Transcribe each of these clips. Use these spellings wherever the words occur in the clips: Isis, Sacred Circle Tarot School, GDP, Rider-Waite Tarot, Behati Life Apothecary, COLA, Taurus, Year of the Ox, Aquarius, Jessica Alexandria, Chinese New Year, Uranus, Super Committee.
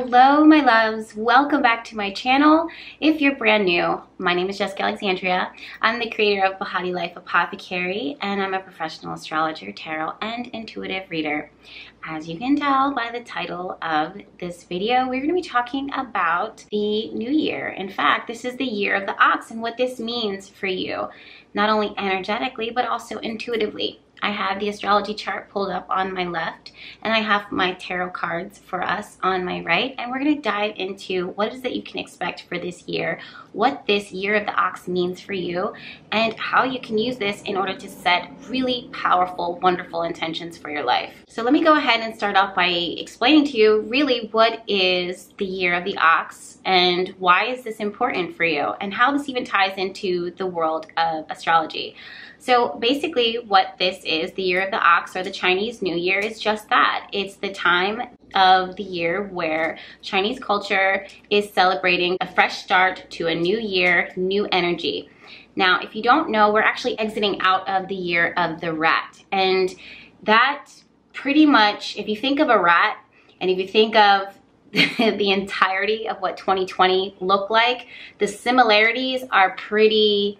Hello, my loves. Welcome back to my channel. If you're brand new, my name is Jessica Alexandria. I'm the creator of Behati Life Apothecary, and I'm a professional astrologer, tarot, and intuitive reader. As you can tell by the title of this video, we're going to be talking about the new year. In fact, this is the year of the ox and what this means for you, not only energetically, but also intuitively. I have the astrology chart pulled up on my left, and I have my tarot cards for us on my right, and we're going to dive into what is that you can expect for this year, what this year of the ox means for you, and how you can use this in order to set really powerful, wonderful intentions for your life. So let me go ahead and start off by explaining to you really what is the year of the ox and why is this important for you and how this even ties into the world of astrology. So basically what this is, the year of the ox or the Chinese New Year, is just that. It's the time of the year where Chinese culture is celebrating a fresh start to a new year, new energy. Now, if you don't know, we're actually exiting out of the year of the rat. And that pretty much, if you think of a rat and if you think of the entirety of what 2020 looked like, the similarities are pretty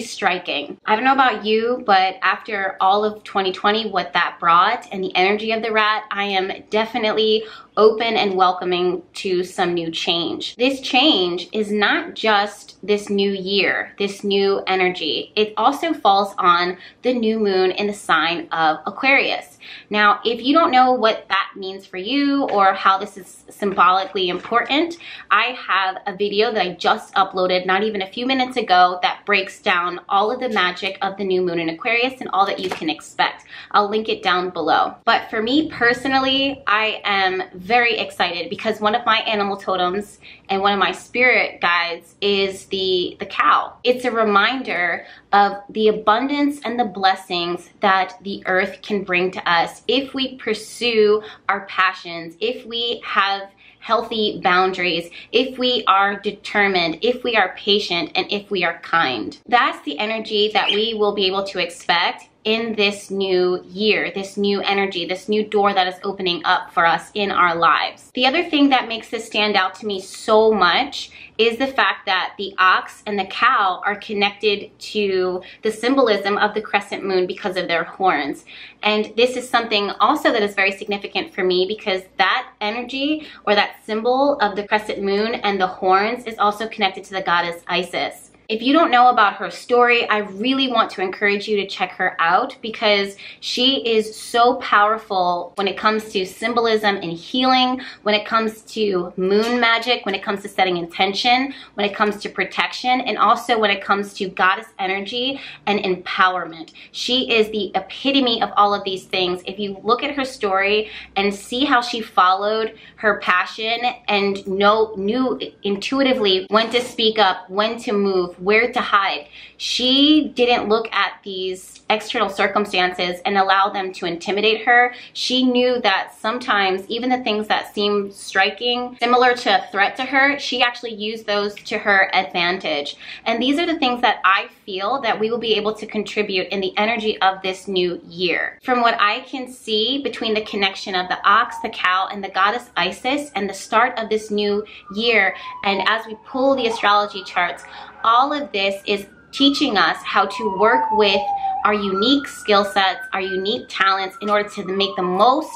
striking. I don't know about you, but after all of 2020, what that brought and the energy of the rat, I am definitely open and welcoming to some new change. This change is not just this new year, this new energy. It also falls on the new moon in the sign of Aquarius. Now, if you don't know what that means for you or how this is symbolically important, I have a video that I just uploaded not even a few minutes ago that breaks down all of the magic of the new moon in Aquarius and all that you can expect. I'll link it down below. But for me personally, I am very excited because one of my animal totems and one of my spirit guides is the cow. It's a reminder of the abundance and the blessings that the earth can bring to us if we pursue our passions, if we have healthy boundaries, if we are determined, if we are patient, and if we are kind. That's the energy that we will be able to expect in this new year, this new energy, this new door that is opening up for us in our lives. The other thing that makes this stand out to me so much is the fact that the ox and the cow are connected to the symbolism of the crescent moon because of their horns. And this is something also that is very significant for me because that energy or that symbol of the crescent moon and the horns is also connected to the goddess Isis. If you don't know about her story, I really want to encourage you to check her out because she is so powerful when it comes to symbolism and healing, when it comes to moon magic, when it comes to setting intention, when it comes to protection, and also when it comes to goddess energy and empowerment. She is the epitome of all of these things. If you look at her story and see how she followed her passion and knew intuitively when to speak up, when to move, where to hide. She didn't look at these external circumstances and allow them to intimidate her. She knew that sometimes even the things that seemed striking, similar to a threat to her, she actually used those to her advantage. And these are the things that I feel that we will be able to contribute in the energy of this new year. From what I can see between the connection of the ox, the cow, and the goddess Isis, and the start of this new year, and as we pull the astrology charts, all of this is teaching us how to work with our unique skill sets, our unique talents in order to make the most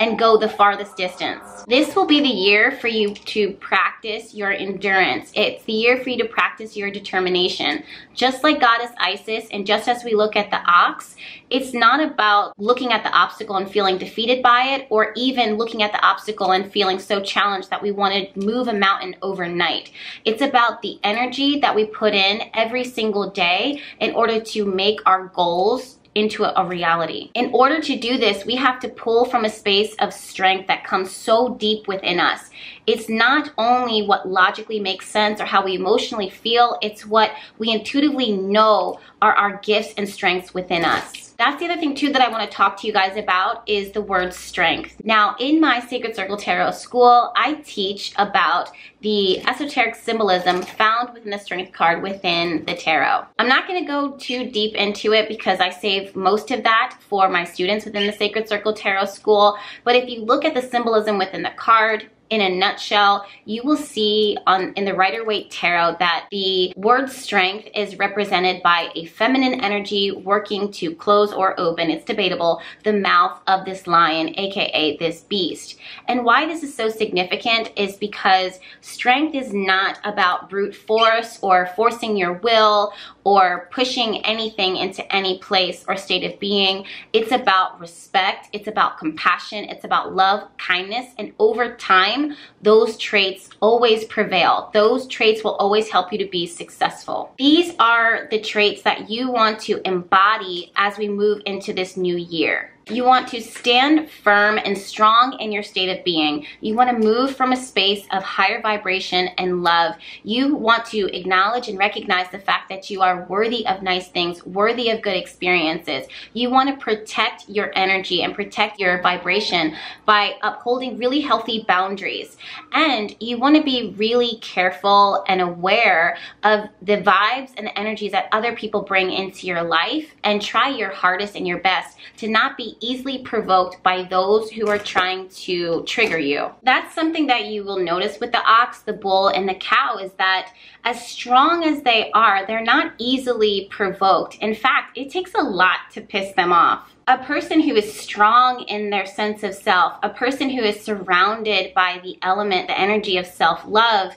and go the farthest distance. This will be the year for you to practice your endurance. It's the year for you to practice your determination. Just like goddess Isis, and just as we look at the ox, it's not about looking at the obstacle and feeling defeated by it, or even looking at the obstacle and feeling so challenged that we want to move a mountain overnight. It's about the energy that we put in every single day in order to make our goals into a reality. In order to do this, we have to pull from a space of strength that comes so deep within us. It's not only what logically makes sense or how we emotionally feel, it's what we intuitively know are our gifts and strengths within us. That's the other thing too that I want to talk to you guys about is the word strength. Now, in my Sacred Circle Tarot School, I teach about the esoteric symbolism found within the strength card within the tarot. I'm not going to go too deep into it because I save most of that for my students within the Sacred Circle Tarot School, but if you look at the symbolism within the card, in a nutshell, you will see in the Rider-Waite Tarot that the word strength is represented by a feminine energy working to close or open, it's debatable, the mouth of this lion, aka this beast. And why this is so significant is because strength is not about brute force or forcing your will or pushing anything into any place or state of being. It's about respect, it's about compassion, it's about love, kindness, and over time, those traits always prevail. Those traits will always help you to be successful. These are the traits that you want to embody as we move into this new year. You want to stand firm and strong in your state of being. You want to move from a space of higher vibration and love. You want to acknowledge and recognize the fact that you are worthy of nice things, worthy of good experiences. You want to protect your energy and protect your vibration by upholding really healthy boundaries. And you want to be really careful and aware of the vibes and the energies that other people bring into your life, and try your hardest and your best to not be easily provoked by those who are trying to trigger you. That's something that you will notice with the ox, the bull, and the cow, is that as strong as they are, they're not easily provoked. In fact, it takes a lot to piss them off. A person who is strong in their sense of self, a person who is surrounded by the element, the energy of self-love,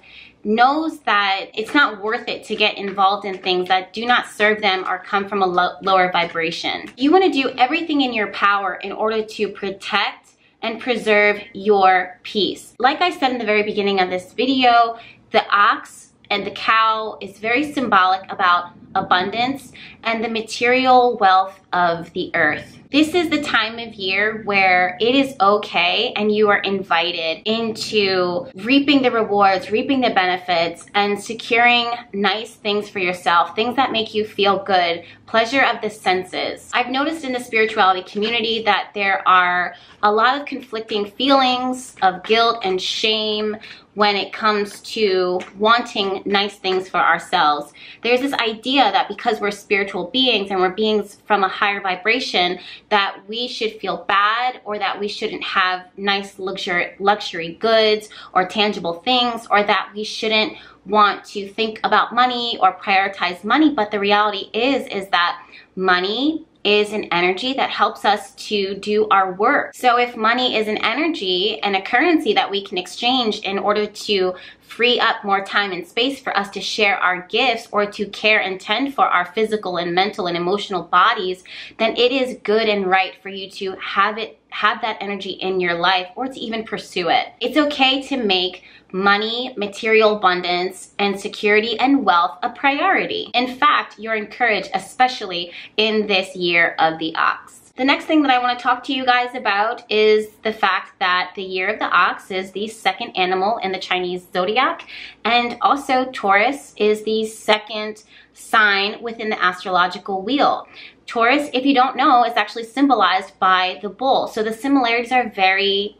knows that it's not worth it to get involved in things that do not serve them or come from a lower vibration. You want to do everything in your power in order to protect and preserve your peace. Like I said in the very beginning of this video, the ox and the cow is very symbolic about abundance and the material wealth of the earth. This is the time of year where it is okay and you are invited into reaping the rewards, reaping the benefits, and securing nice things for yourself, things that make you feel good, pleasure of the senses. I've noticed in the spirituality community that there are a lot of conflicting feelings of guilt and shame when it comes to wanting nice things for ourselves. There's this idea that because we're spiritual beings and we're beings from a higher vibration, that we should feel bad, or that we shouldn't have nice luxury goods or tangible things, or that we shouldn't want to think about money or prioritize money. But the reality is that money is an energy that helps us to do our work. So if money is an energy and a currency that we can exchange in order to free up more time and space for us to share our gifts or to care and tend for our physical and mental and emotional bodies, then it is good and right for you to have that energy in your life, or to even pursue it. It's okay to make money, material abundance, and security and wealth a priority. In fact, you're encouraged, especially in this year of the ox. The next thing that I want to talk to you guys about is the fact that the year of the ox is the second animal in the Chinese zodiac, and also Taurus is the second sign within the astrological wheel. Taurus, if you don't know, is actually symbolized by the bull, so the similarities are very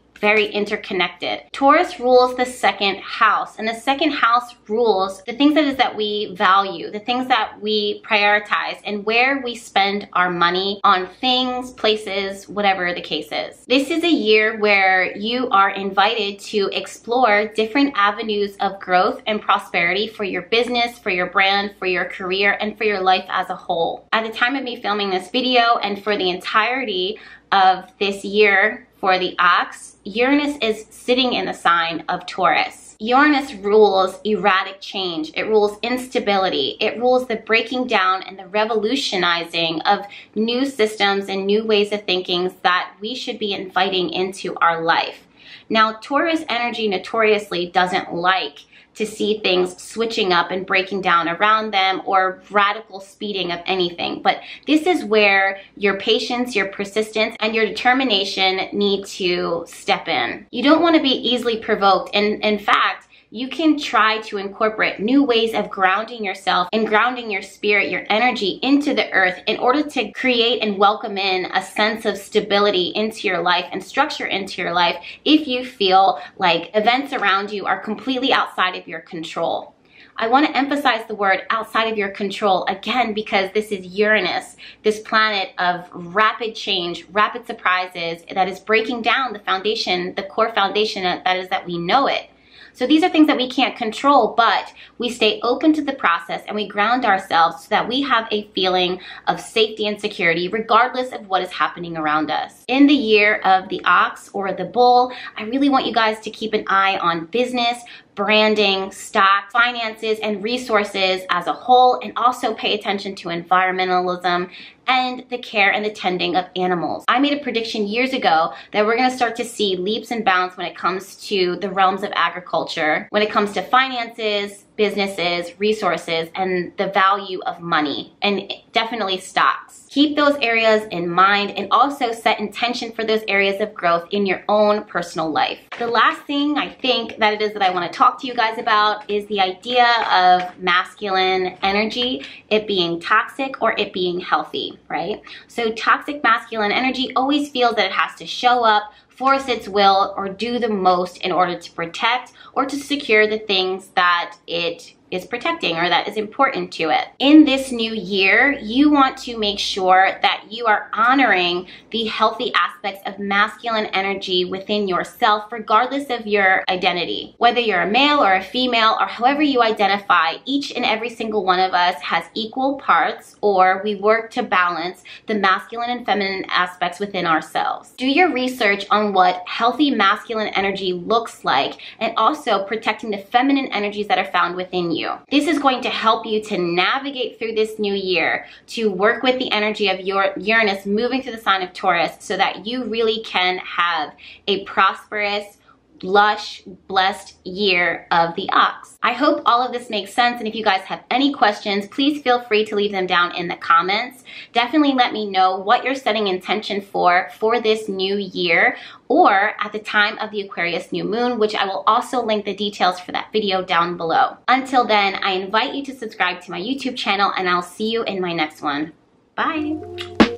interconnected. Taurus rules the second house, and the second house rules the things that we value, the things that we prioritize, and where we spend our money on things, places, whatever the case is. This is a year where you are invited to explore different avenues of growth and prosperity for your business, for your brand, for your career, and for your life as a whole. At the time of me filming this video, and for the entirety of this year for the ox, Uranus is sitting in the sign of Taurus. Uranus rules erratic change. It rules instability. It rules the breaking down and the revolutionizing of new systems and new ways of thinking that we should be inviting into our life. Now, Taurus energy notoriously doesn't like to see things switching up and breaking down around them, or radical speeding of anything. But this is where your patience, your persistence, and your determination need to step in. You don't want to be easily provoked, and in fact, you can try to incorporate new ways of grounding yourself and grounding your spirit, your energy into the earth in order to create and welcome in a sense of stability into your life and structure into your life if you feel like events around you are completely outside of your control. I want to emphasize the word outside of your control again, because this is Uranus, this planet of rapid change, rapid surprises that is breaking down the foundation, the core foundation that is that we know it. So these are things that we can't control, but we stay open to the process and we ground ourselves so that we have a feeling of safety and security regardless of what is happening around us. In the year of the ox or the bull, I really want you guys to keep an eye on business, branding, stock, finances, and resources as a whole, and also pay attention to environmentalism and the care and the tending of animals. I made a prediction years ago that we're gonna start to see leaps and bounds when it comes to the realms of agriculture, when it comes to finances, businesses, resources, and the value of money, and definitely stocks. Keep those areas in mind and also set intention for those areas of growth in your own personal life. The last thing I think that it is that I want to talk to you guys about is the idea of masculine energy, it being toxic or it being healthy, right? So toxic masculine energy always feels that it has to show up, force its will, or do the most in order to protect or to secure the things that it is protecting or that is important to it. In this new year, you want to make sure that you are honoring the healthy aspects of masculine energy within yourself, regardless of your identity. Whether you're a male or a female or however you identify, each and every single one of us has equal parts, or we work to balance the masculine and feminine aspects within ourselves. Do your research on what healthy masculine energy looks like, and also protecting the feminine energies that are found within you. This is going to help you to navigate through this new year, to work with the energy of your Uranus moving through the sign of Taurus so that you really can have a prosperous, lush, blessed year of the ox. I hope all of this makes sense, and if you guys have any questions, please feel free to leave them down in the comments. Definitely let me know what you're setting intention for this new year, or at the time of the Aquarius new moon, which I will also link the details for that video down below. Until then, I invite you to subscribe to my YouTube channel, and I'll see you in my next one. Bye.